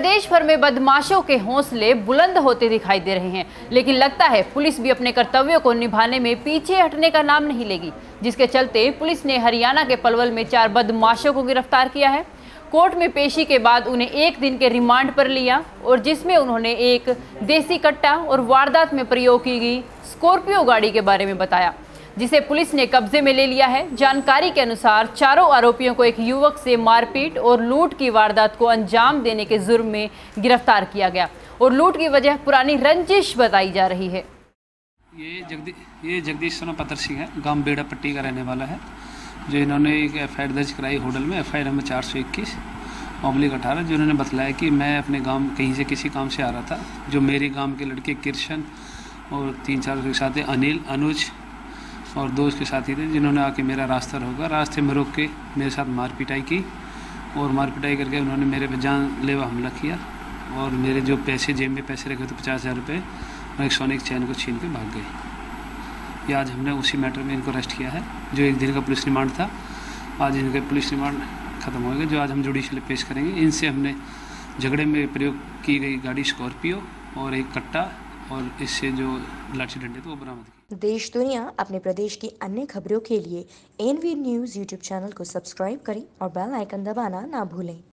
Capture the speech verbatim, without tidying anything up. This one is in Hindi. प्रदेश भर में बदमाशों के हौसले बुलंद होते दिखाई दे रहे हैं, लेकिन लगता है पुलिस भी अपने कर्तव्यों को निभाने में पीछे हटने का नाम नहीं लेगी, जिसके चलते पुलिस ने हरियाणा के पलवल में चार बदमाशों को गिरफ्तार किया है। कोर्ट में पेशी के बाद उन्हें एक दिन के रिमांड पर लिया और जिसमें उन्होंने एक देसी कट्टा और वारदात में प्रयोग की गई स्कॉर्पियो गाड़ी के बारे में बताया, जिसे पुलिस ने कब्जे में ले लिया है। जानकारी के अनुसार चारों आरोपियों को एक युवक से मारपीट और लूट की वारदात को अंजाम देने के जुर्म में गिरफ्तार किया गया और लूट की वजह पुरानी रंजिश बताई जा रही है। ये जगदी ये जगदीश सोमपत्रशी है, गाँव बेड़ापट्टी का रहने वाला है, जो इन्होंने एक एफ आई आर दर्ज कराई होटल में, एफ आई आर नंबर चार सौ इक्कीस ऑब्लिक अठारह, जो इन्होंने बतलाया कि मैं अपने गांव कहीं से किसी काम से आ रहा था, जो मेरे गांव के लड़के किशन और तीन चार उसके साथी अनिल अनुज और दो उसके साथी थे, जिन्होंने आके मेरा रास्ता रोका। रास्ते में रोक के मेरे साथ मारपिटाई की और मारपिटाई करके उन्होंने मेरे पर जानलेवा हमला किया और मेरे जो पैसे जेब में पैसे रखे थे पचास हज़ार रुपये और एक सोने की चैन को छीन के भाग गई। आज हमने उसी मैटर में इनको अरेस्ट किया है, जो एक दिन का पुलिस रिमांड था। आज इनके पुलिस रिमांड खत्म हो गया, जो आज हम जुडिशल पेश करेंगे। इनसे हमने झगड़े में प्रयोग की गई गाड़ी स्कॉर्पियो और एक कट्टा और इससे जो लाठी डंडे थे वो बरामद किए। देश दुनिया अपने प्रदेश की अन्य खबरों के लिए N V news YouTube channel को सब्सक्राइब करें और बेल आइकन दबाना ना भूलें।